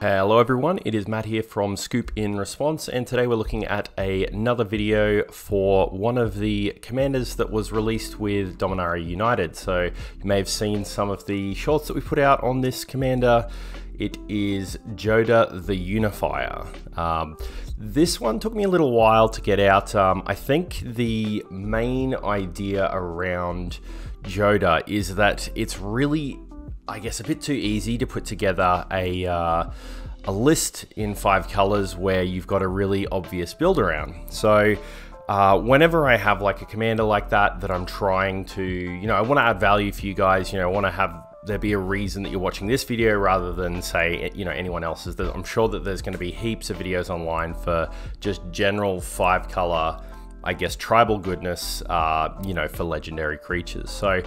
Hello everyone, it is Matt here from Scoop in Response, and today we're looking at another video for one of the commanders that was released with Dominaria United. So you may have seen some of the shorts that we put out on this commander. It is Jodah the Unifier. This one took me a little while to get out. I think the main idea around Jodah is that it's really, I guess, a bit too easy to put together a list in 5 colors where you've got a really obvious build around. So whenever I have like a commander like that I'm trying to, I want to add value for you guys, I want to have there be a reason that you're watching this video rather than, say, anyone else's. I'm sure that there's going to be heaps of videos online for just general 5 color, I guess, tribal goodness, for legendary creatures. So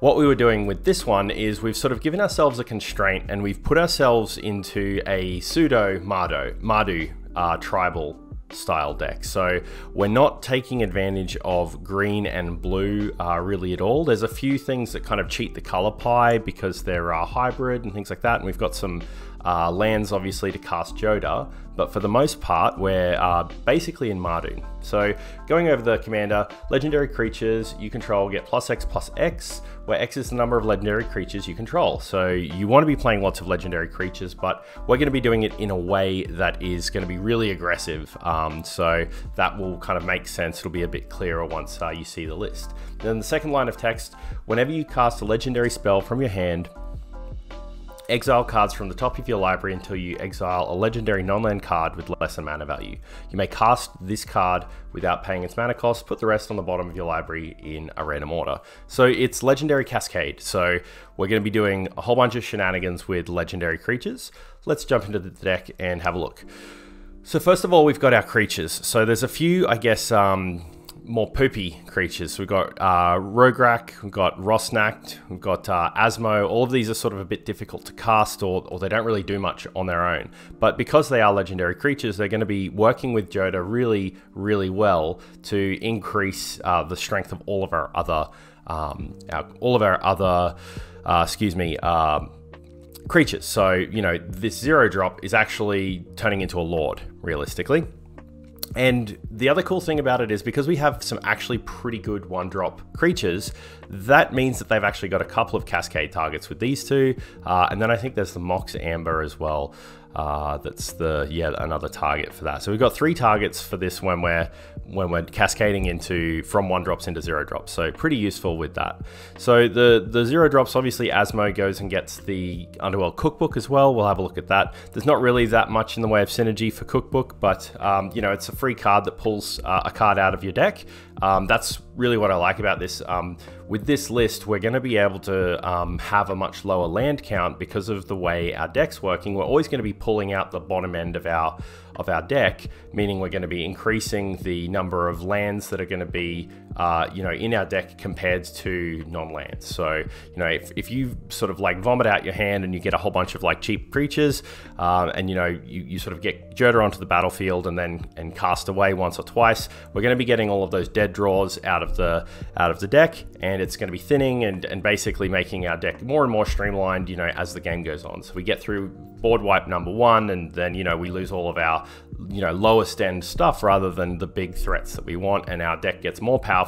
what we were doing with this one is we've sort of given ourselves a constraint and we've put ourselves into a pseudo Mardu tribal style deck. So we're not taking advantage of green and blue really at all. There's a few things that kind of cheat the color pie because there are hybrid and things like that. And we've got some lands obviously to cast Jodah, but for the most part, we're basically in Mardu. So going over the commander, legendary creatures you control get plus X, where X is the number of legendary creatures you control. So you want to be playing lots of legendary creatures, but we're going to be doing it in a way that is going to be really aggressive. So that will kind of make sense. It'll be a bit clearer once you see the list. Then the second line of text, whenever you cast a legendary spell from your hand, exile cards from the top of your library until you exile a legendary non-land card with lesser mana value. You may cast this card without paying its mana cost, put the rest on the bottom of your library in a random order. So it's Legendary Cascade. So we're going to be doing a whole bunch of shenanigans with legendary creatures. Let's jump into the deck and have a look. So first of all, we've got our creatures. So there's a few, I guess, more poopy creatures. So we've got Rograk, we've got Rosnacht, we've got Asmo. All of these are sort of a bit difficult to cast, or they don't really do much on their own. But because they are legendary creatures, they're going to be working with Jodah really, really well to increase the strength of all of our other, creatures. So, this 0-drop is actually turning into a Lord, realistically. And the other cool thing about it is because we have some actually pretty good 1-drop creatures, that means that they've actually got a couple of cascade targets with these two. And then I think there's the Mox Amber as well. That's the, another target for that. So we've got 3 targets for this when we're cascading into from 1-drops into 0-drops. So pretty useful with that. So the 0-drops, obviously Asmo goes and gets the Underworld Cookbook as well. We'll have a look at that. There's not really that much in the way of synergy for Cookbook, but it's a free card that pulls a card out of your deck. That's really what I like about this. With this list, we're going to be able to have a much lower land count because of the way our deck's working. We're always going to be pulling out the bottom end of our deck, meaning we're going to be increasing the number of lands that are going to be in our deck compared to non-lands. So if you sort of like vomit out your hand and you get a whole bunch of like cheap creatures, and you sort of get Jodah onto the battlefield and then cast away once or twice, we're going to be getting all of those dead draws out of the deck, and it's going to be thinning and basically making our deck more and more streamlined as the game goes on. So we get through board wipe number 1, and then we lose all of our lowest end stuff rather than the big threats that we want, and our deck gets more powerful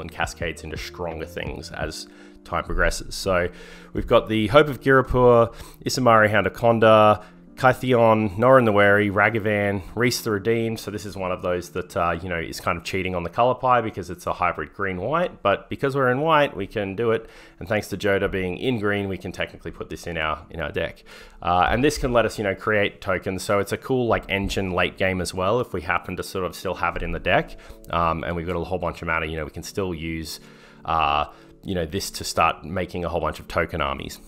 and cascades into stronger things as time progresses. So we've got the Hope of Giripur, Isamari, Hound of Conda, Kytheon, Norin the Wary, Ragavan, Reese the Redeemed. So this is one of those that, is kind of cheating on the color pie because it's a hybrid green-white, but because we're in white, we can do it. And thanks to Jodah being in green, we can technically put this in our deck. And this can let us, create tokens. So it's a cool like engine late game as well if we happen to sort of still have it in the deck. And we've got a whole bunch of mana, we can still use, this to start making a whole bunch of token armies.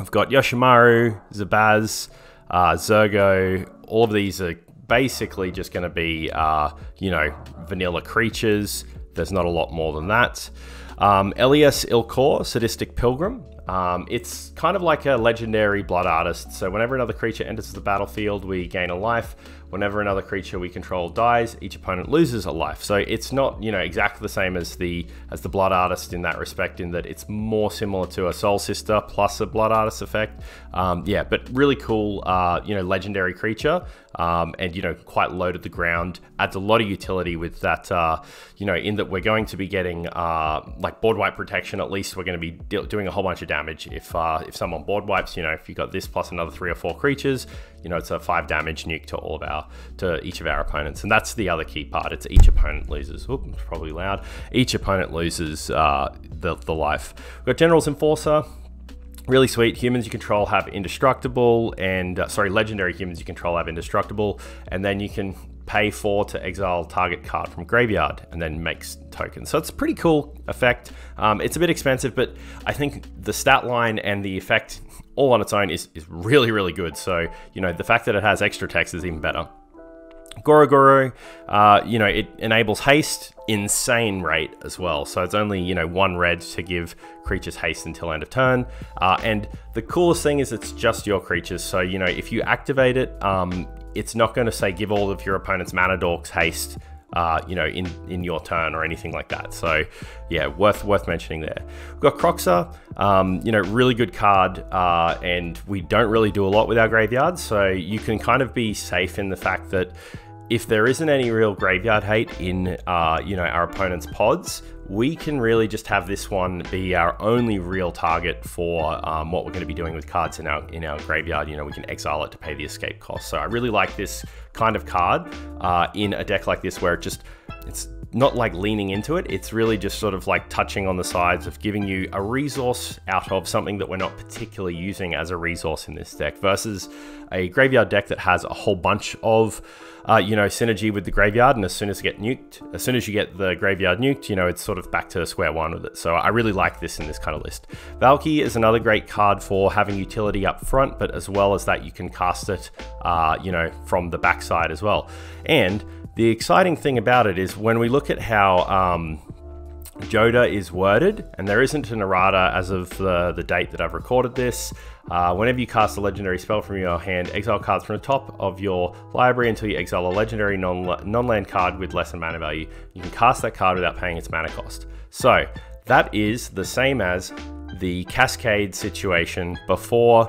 We've got Yoshimaru, Zabaz, Zergo. All of these are basically just going to be, vanilla creatures. There's not a lot more than that. Elias Ilkor, Sadistic Pilgrim. It's kind of like a legendary Blood Artist. So whenever another creature enters the battlefield, we gain a life. Whenever another creature we control dies, each opponent loses a life. So it's not, you know, exactly the same as the Blood Artist in that respect, in that it's more similar to a Soul Sister plus a Blood Artist effect. Yeah, but really cool, you know, legendary creature, and, you know, quite low to the ground. Adds a lot of utility with that, you know, in that we're going to be getting like board wipe protection. At least we're going to be doing a whole bunch of damage if someone board wipes. You know, if you got this plus another 3 or 4 creatures, you know, it's a 5 damage nuke to all of our, to each of our opponents. And that's the other key part. It's each opponent loses, oops, probably loud. Each opponent loses the life. We've got General's Enforcer. Really sweet. Humans you control have indestructible, and sorry, legendary humans you control have indestructible, and then you can pay 4 to exile target card from graveyard and then makes tokens. So it's a pretty cool effect. It's a bit expensive, but I think the stat line and the effect all on its own is really, really good. So, you know, the fact that it has extra text is even better. Goro Goro, you know, it enables haste, insane rate as well. So it's only, you know, 1 red to give creatures haste until end of turn. And the coolest thing is it's just your creatures. So, you know, if you activate it, it's not going to say give all of your opponent's mana dorks haste, you know, in your turn or anything like that. So yeah, worth mentioning there. We've got Croxa, you know, really good card, and we don't really do a lot with our graveyards, so you can kind of be safe in the fact that if there isn't any real graveyard hate in, you know, our opponent's pods, we can really just have this one be our only real target for what we're going to be doing with cards in our graveyard. You know, we can exile it to pay the escape cost. So I really like this kind of card in a deck like this, where it just, it's not like leaning into it. It's really just sort of like touching on the sides of giving you a resource out of something that we're not particularly using as a resource in this deck, versus a graveyard deck that has a whole bunch of, you know, synergy with the graveyard. And as soon as you get the graveyard nuked, you know, it's sort of back to square one with it. So I really like this in this kind of list. Valky is another great card for having utility up front, but as well as that, you can cast it, you know, from the backside as well. And the exciting thing about it is when we look at how Jodah is worded, and there isn't an errata as of the date that I've recorded this, whenever you cast a legendary spell from your hand, exile cards from the top of your library until you exile a legendary non-land card with less than mana value. You can cast that card without paying its mana cost. So that is the same as the Cascade situation before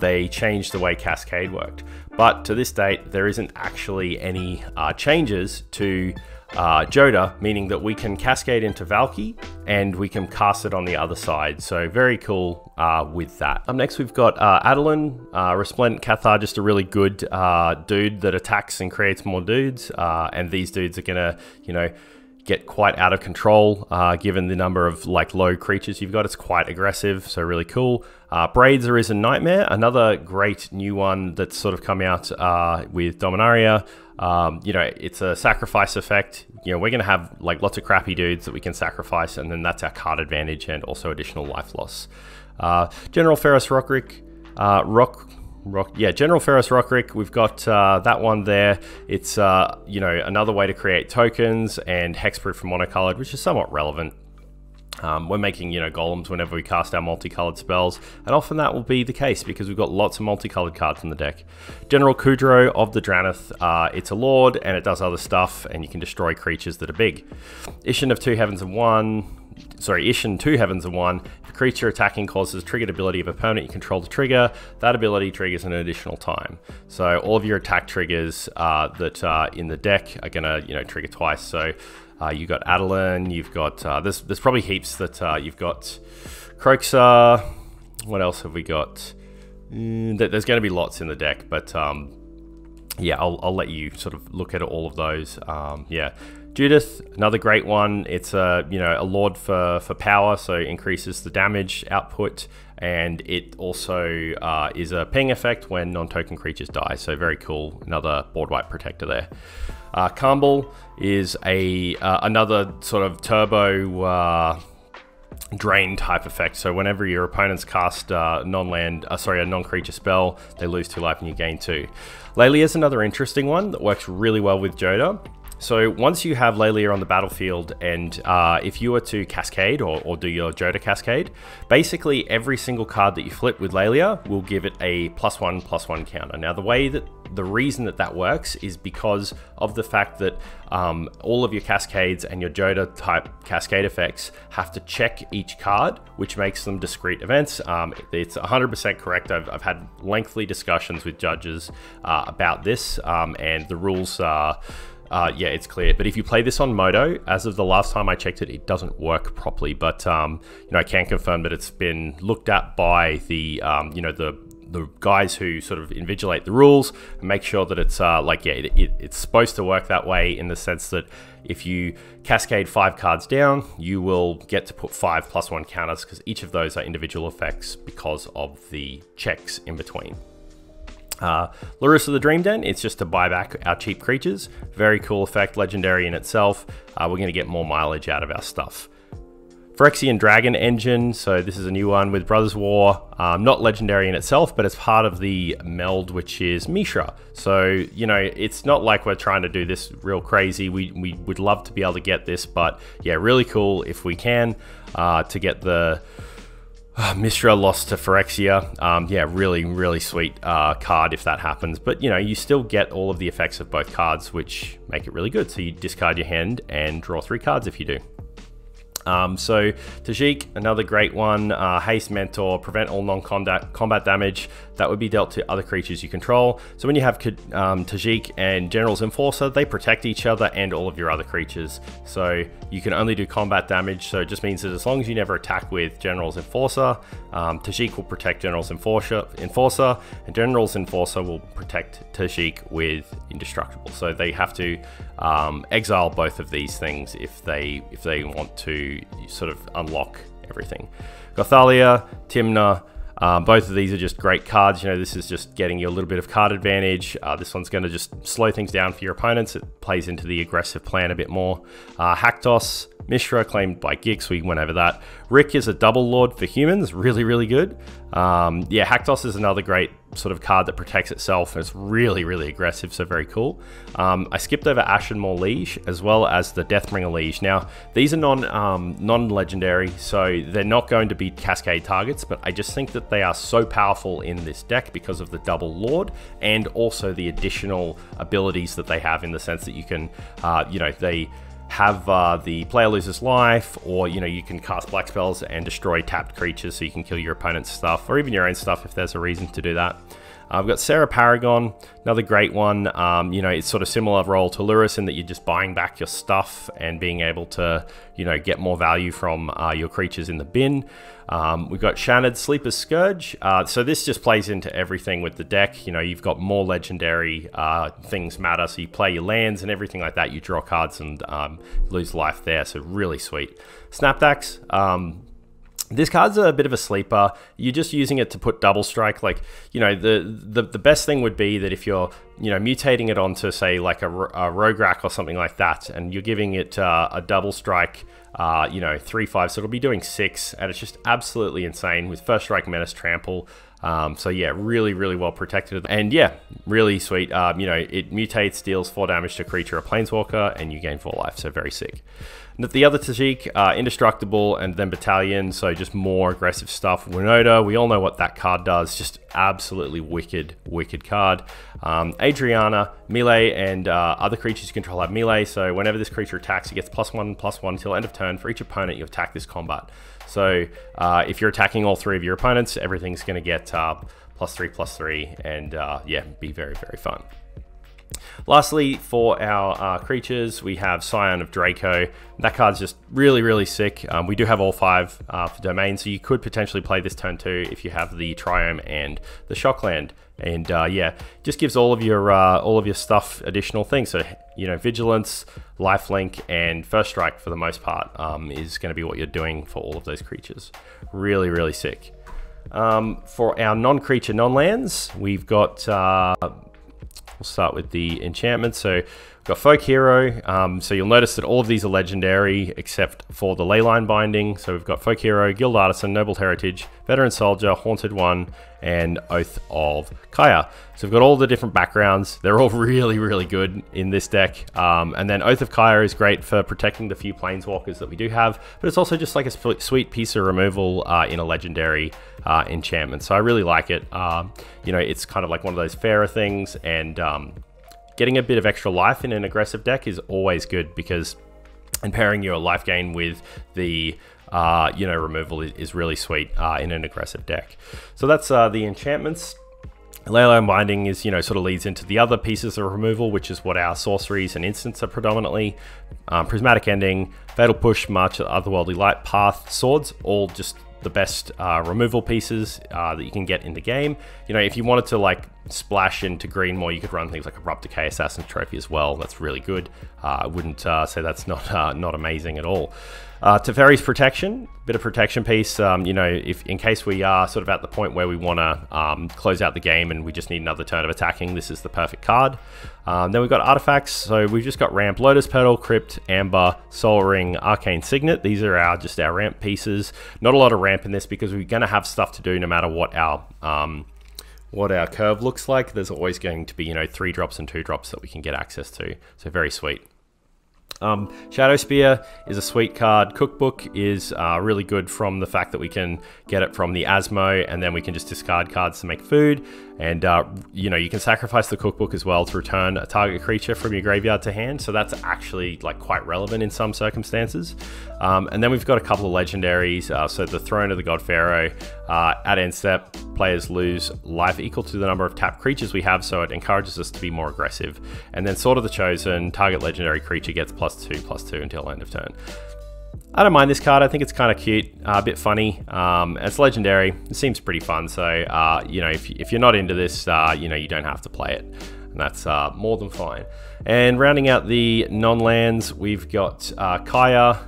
they changed the way Cascade worked. But to this date, there isn't actually any changes to Jodah, meaning that we can cascade into Valky and we can cast it on the other side. So very cool with that. Up next, we've got Adolin, Resplendent Cathar, just a really good dude that attacks and creates more dudes. And these dudes are gonna, you know, get quite out of control given the number of like low creatures you've got. It's quite aggressive, so really cool. Braids are a Nightmare, another great new one that's sort of come out with Dominaria. You know, it's a sacrifice effect. You know, we're gonna have like lots of crappy dudes that we can sacrifice, and then that's our card advantage and also additional life loss. General Ferris Rockrick, General Ferris Rockrick, we've got that one there. It's, you know, another way to create tokens and hexproof for monocolored, which is somewhat relevant. We're making, you know, golems whenever we cast our multicolored spells, and often that will be the case because we've got lots of multicolored cards in the deck. General Kudro of the Draneth, it's a lord and it does other stuff, and you can destroy creatures that are big. Ishin of Two Heavens and One. Sorry, Ishin, Two Heavens and One. If a creature attacking causes triggered ability of opponent you control to trigger, that ability triggers an additional time. So all of your attack triggers that are in the deck are gonna, you know, trigger twice. So you got Adolin, you've got there's probably heaps that you've got Croxa. What else have we got? There's going to be lots in the deck, but yeah, I'll let you sort of look at all of those. Yeah. Judith, another great one. It's a, you know, a lord for power, so increases the damage output, and it also is a ping effect when non-token creatures die. So very cool, another board wipe protector there. Karmbal is a another sort of turbo drain type effect. So whenever your opponents cast a non-creature spell, they lose 2 life and you gain 2. Lely is another interesting one that works really well with Jodah. So once you have Lely on the battlefield, and if you were to cascade or do your Jodah cascade, basically every single card that you flip with Lely will give it a +1/+1 counter. Now the way that the reason that that works is because of the fact that all of your cascades and your Jodah type cascade effects have to check each card, which makes them discrete events. It's 100% correct. I've had lengthy discussions with judges about this, and the rules are yeah, it's clear. But if you play this on Modo, as of the last time I checked it, it doesn't work properly. But you know, I can confirm that it's been looked at by the you know, the guys who sort of invigilate the rules and make sure that it's like, yeah, it's supposed to work that way, in the sense that if you cascade 5 cards down, you will get to put 5 +1 counters, because each of those are individual effects because of the checks in between. Larissa the Dream Den, it's just to buy back our cheap creatures. Very cool effect, legendary in itself. We're going to get more mileage out of our stuff. Phyrexian Dragon Engine, so this is a new one with Brothers War. Not legendary in itself, but it's part of the meld, which is Mishra. So, you know, it's not like we're trying to do this real crazy. We would love to be able to get this, but yeah, really cool if we can to get the... Mishra lost to Phyrexia. Yeah, really, really sweet card if that happens. But, you know, you still get all of the effects of both cards, which make it really good. So you discard your hand and draw 3 cards if you do. So Tajik, another great one. Haste Mentor, prevent all non-combat damage that would be dealt to other creatures you control. So when you have Tajik and General's Enforcer, they protect each other and all of your other creatures. So you can only do combat damage. So it just means that as long as you never attack with General's Enforcer, Tajik will protect General's Enforcer, and General's Enforcer will protect Tajik with Indestructible. So they have to exile both of these things if they want to sort of unlock everything. Gothalia, Timna, both of these are just great cards. You know, this is just getting you a little bit of card advantage. This one's going to just slow things down for your opponents. It plays into the aggressive plan a bit more. Haktos, Mishra, claimed by Gix, we went over that. Rick is a double lord for humans, really, really good. Yeah, Haktos is another great sort of card that protects itself, and it's really, really aggressive, so very cool. I skipped over Ashenmore Liege, as well as the Deathbringer Liege. Now, these are non-legendary, so they're not going to be cascade targets, but I just think that they are so powerful in this deck because of the double lord, and also the additional abilities that they have, in the sense that you can, you know, they have the player loses life, or you know, you can cast black spells and destroy tapped creatures, so you can kill your opponent's stuff or even your own stuff if there's a reason to do that. I've got Sarah Paragon, another great one. You know, it's sort of similar role to Luris in that you're just buying back your stuff and being able to, you know, get more value from your creatures in the bin. We've got Shanid, Sleeper's Scourge. So this just plays into everything with the deck. You know, you've got more legendary things matter. So you play your lands and everything like that. You draw cards and lose life there. So really sweet. Snapdax. This card's a bit of a sleeper. You're just using it to put double strike. Like, you know, the best thing would be that if you're, you know, mutating it onto, say, like a Rograk or something like that, and you're giving it a double strike, you know, 3/5, so it'll be doing 6, and it's just absolutely insane with first strike, menace, trample. So yeah, really, really well protected, and yeah, really sweet. You know, it mutates, deals 4 damage to creature or planeswalker, and you gain 4 life, so very sick. The other Tajik, Indestructible, and then Battalion, so just more aggressive stuff. Winoda, we all know what that card does, just absolutely wicked, wicked card. Adriana, melee, and other creatures you control have melee, so whenever this creature attacks, it gets +1/+1 until end of turn for each opponent you attack this combat. So if you're attacking all 3 of your opponents, everything's going to get +3/+3, and yeah, be very, very fun. Lastly, for our creatures, we have Scion of Draco. That card's just really, really sick. We do have all 5 for domain, so you could potentially play this turn 2 if you have the Triome and the Shockland. And yeah, just gives all of your stuff additional things. So, you know, Vigilance, Lifelink, and First Strike for the most part is going to be what you're doing for all of those creatures. Really, really sick. For our non-creature, non-lands, we've got... We'll start with the enchantment. So Got Folk Hero, so you'll notice that all of these are legendary except for the Leyline Binding. So we've got Folk Hero, Guild Artisan, Noble Heritage, Veteran Soldier, Haunted One, and Oath of Kaya. So we've got all the different backgrounds. They're all really, really good in this deck. And then Oath of Kaya is great for protecting the few Planeswalkers that we do have, but it's also just like a sweet piece of removal in a legendary enchantment. So I really like it. You know, it's kind of like one of those fairer things, and getting a bit of extra life in an aggressive deck is always good, because and pairing your life gain with the you know, removal is really sweet in an aggressive deck. So that's the enchantments. Leyline Binding is, you know, sort of leads into the other pieces of removal, which is what our sorceries and instants are predominantly. Prismatic Ending, Fatal Push, March of the Otherworldly Light, Path, Swords, all just the best removal pieces that you can get in the game. You know, if you wanted to like splash into green more, you could run things like Abrupt Decay, Assassin's Trophy as well. That's really good. I wouldn't say that's not amazing at all. Teferi's Protection, bit of protection piece. You know, if in case we are sort of at the point where we want to close out the game and we just need another turn of attacking, this is the perfect card. Then we've got artifacts. So we've just got ramp, Lotus Petal, Crypt, Amber, Soul Ring, Arcane Signet. These are just our ramp pieces. Not a lot of ramp in this because we're going to have stuff to do no matter what our curve looks like. There's always going to be, you know, 3 drops and 2 drops that we can get access to. So very sweet. Shadow Spear is a sweet card. Cookbook is really good from the fact that we can get it from the Asmo, and then we can just discard cards to make food. And you know, you can sacrifice the Cookbook as well to return a target creature from your graveyard to hand. So that's actually like quite relevant in some circumstances. And then we've got a couple of legendaries. So the Throne of the God Pharaoh, at end step, players lose life equal to the number of tapped creatures we have, so it encourages us to be more aggressive. And then Sword of the Chosen, target legendary creature gets +2/+2 until end of turn. I don't mind this card. I think it's kind of cute, a bit funny. It's legendary. It seems pretty fun. So you know, if you're not into this, you know, you don't have to play it, and that's more than fine. And rounding out the non-lands, we've got Kaya,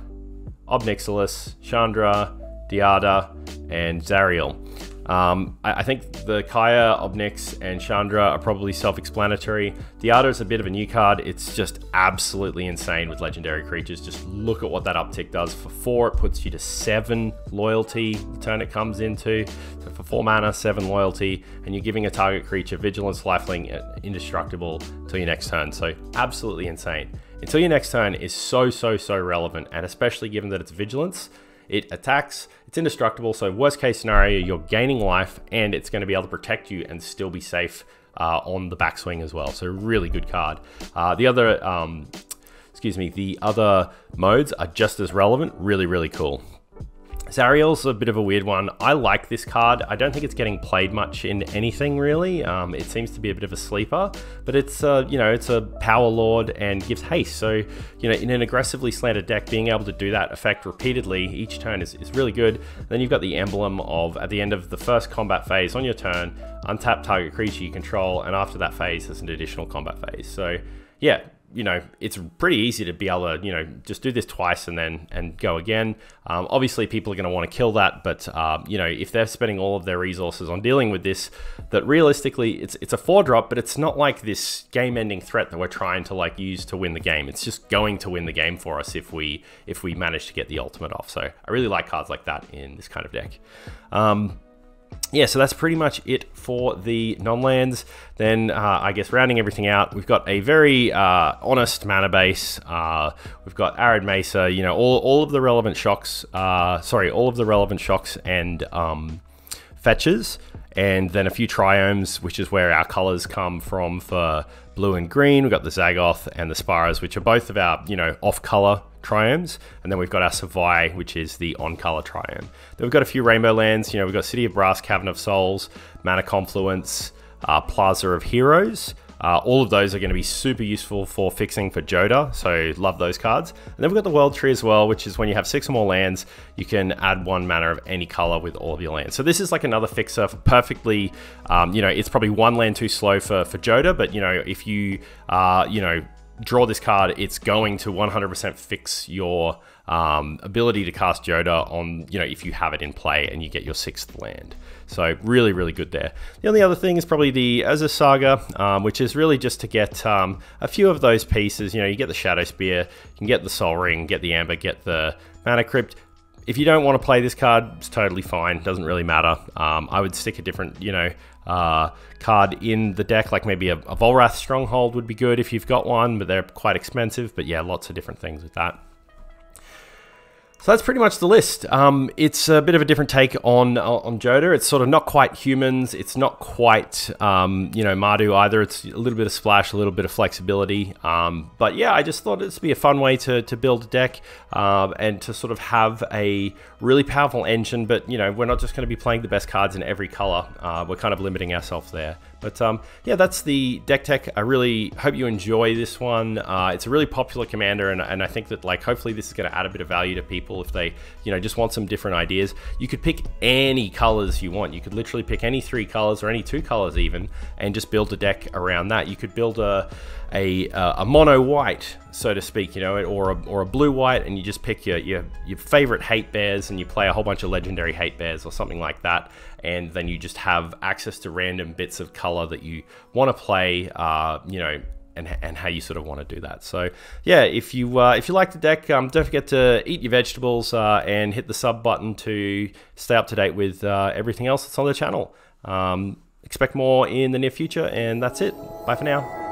Obnixilis, Chandra, Diada, and Zariel. I think the Kaya, Obnix, and Chandra are probably self-explanatory. Diada is a bit of a new card. It's just absolutely insane with legendary creatures. Just look at what that uptick does. For 4, it puts you to 7 loyalty the turn it comes into. So for 4 mana, 7 loyalty, and you're giving a target creature vigilance, lifelink, indestructible till your next turn. So absolutely insane. Until your next turn is so relevant, and especially given that it's vigilance. It attacks, it's indestructible, so worst case scenario, you're gaining life, and it's going to be able to protect you and still be safe on the backswing as well. So really good card. The other modes are just as relevant. Really cool. Zariel's a bit of a weird one. I like this card. I don't think it's getting played much in anything really. It seems to be a bit of a sleeper, but it's you know, it's a power lord and gives haste. So, you know, in an aggressively slanted deck, being able to do that effect repeatedly each turn is really good. And then you've got the emblem of, at the end of the first combat phase on your turn, untap target creature you control, and after that phase, there's an additional combat phase. So yeah, you know, it's pretty easy to be able to, you know, just do this twice and then go again. Obviously, people are going to want to kill that, but you know, if they're spending all of their resources on dealing with this, that realistically, it's a 4-drop, but it's not like this game-ending threat that we're trying to like use to win the game. It's just going to win the game for us if we manage to get the ultimate off. So I really like cards like that in this kind of deck. Yeah, so that's pretty much it for the non-lands. Then, I guess, rounding everything out, we've got a very honest mana base. We've got Arid Mesa, you know, all of the relevant shocks, all of the relevant shocks and fetches, and then a few triomes, which is where our colors come from for blue and green. We've got the Zagoth and the Spiras, which are both of our, you know, off-color triomes, and then we've got our Savai, which is the on-color triome. Then we've got a few rainbow lands. You know, we've got City of Brass, Cavern of Souls, Mana Confluence, Plaza of Heroes. All of those are going to be super useful for fixing for Jodah, so love those cards. And then we've got the World Tree as well, which is when you have 6 or more lands, you can add 1 mana of any color with all of your lands. So this is like another fixer for perfectly, you know, it's probably 1 land too slow for Jodah, but you know, if you, you know, draw this card, it's going to 100% fix your ability to cast Jodah on, you know, if you have it in play and you get your 6th land. So really, really good there. The only other thing is probably the Azza Saga, which is really just to get a few of those pieces. You know, you get the Shadow Spear, you can get the Sol Ring, get the Amber, get the Mana Crypt. If you don't want to play this card, it's totally fine. Doesn't really matter. I would stick a different, you know, card in the deck, like maybe a Volrath Stronghold would be good if you've got one, but they're quite expensive. But yeah, lots of different things with that. So that's pretty much the list. It's a bit of a different take on Jodah. It's sort of not quite humans. It's not quite, you know, Mardu either. It's a little bit of splash, a little bit of flexibility. But yeah, I just thought it'd be a fun way to build a deck and to sort of have a really powerful engine. But, you know, we're not just going to be playing the best cards in every color. We're kind of limiting ourselves there. But yeah, that's the deck tech. I really hope you enjoy this one. It's a really popular commander, and I think that, like, hopefully this is going to add a bit of value to people if they, you know, just want some different ideas. You could pick any colors you want. You could literally pick any 3 colors or any 2 colors even, and just build a deck around that. You could build a mono white, so to speak, you know, or a blue white, and you just pick your favorite hate bears, and you play a whole bunch of legendary hate bears or something like that, and then you just have access to random bits of color that you want to play, you know, and how you sort of want to do that. So yeah, if you like the deck, don't forget to eat your vegetables and hit the sub button to stay up to date with everything else that's on the channel. Expect more in the near future, and that's it. Bye for now.